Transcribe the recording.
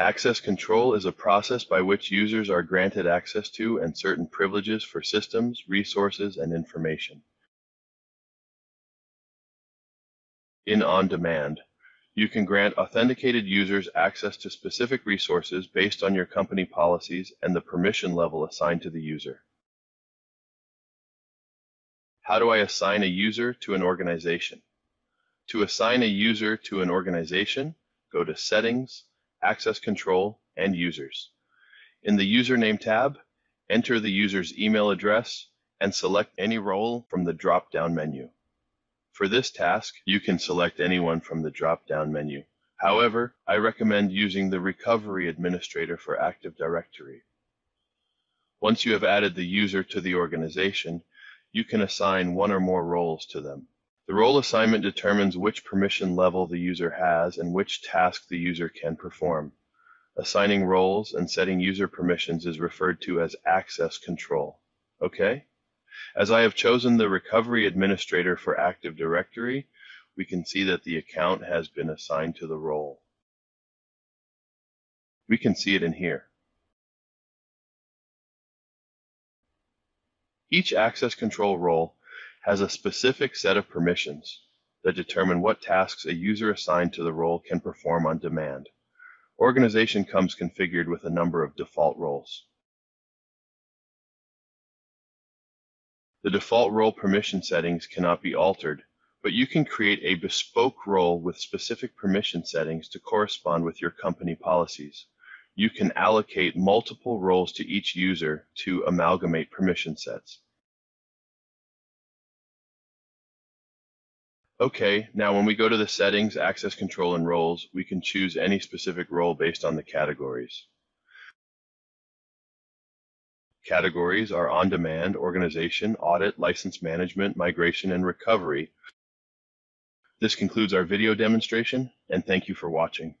Access control is a process by which users are granted access to and certain privileges for systems, resources, and information. In on-demand, you can grant authenticated users access to specific resources based on your company policies and the permission level assigned to the user. How do I assign a user to an organization? To assign a user to an organization, go to Settings, Access Control, and Users. In the Username tab, enter the user's email address and select any role from the drop-down menu. For this task, you can select anyone from the drop-down menu. However, I recommend using the Recovery Administrator for Active Directory. Once you have added the user to the organization, you can assign one or more roles to them. The role assignment determines which permission level the user has and which task the user can perform. Assigning roles and setting user permissions is referred to as access control. Okay? As I have chosen the Recovery Administrator for Active Directory, we can see that the account has been assigned to the role. We can see it in here. Each access control role has a specific set of permissions that determine what tasks a user assigned to the role can perform on demand. Organization comes configured with a number of default roles. The default role permission settings cannot be altered, but you can create a bespoke role with specific permission settings to correspond with your company policies. You can allocate multiple roles to each user to amalgamate permission sets. Okay, now when we go to the Settings, Access Control, and Roles, we can choose any specific role based on the categories. Categories are on-demand, organization, audit, license management, migration, and recovery. This concludes our video demonstration, and thank you for watching.